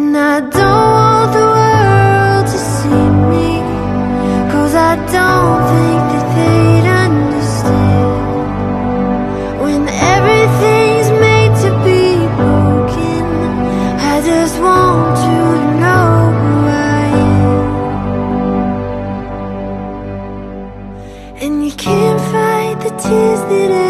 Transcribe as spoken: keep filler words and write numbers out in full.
And I don't want the world to see me, cause I don't think that they'd understand. When everything's made to be broken, I just want you to know who I am. And you can't fight the tears that I